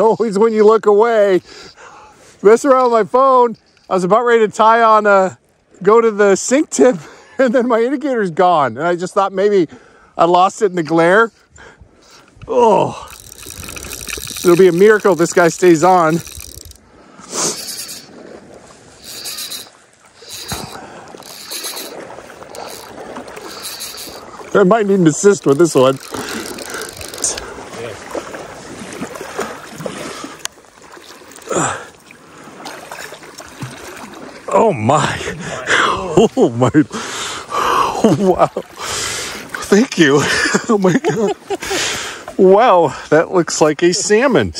It's always when you look away. Mess around with my phone. I was about ready to tie on a, go to the sink tip, and then my indicator's gone. And I just thought maybe I lost it in the glare. Oh, it'll be a miracle if this guy stays on. I might need an assist with this one. Oh my. Oh my. Oh, wow. Thank you. Oh my God. Wow, that looks like a salmon.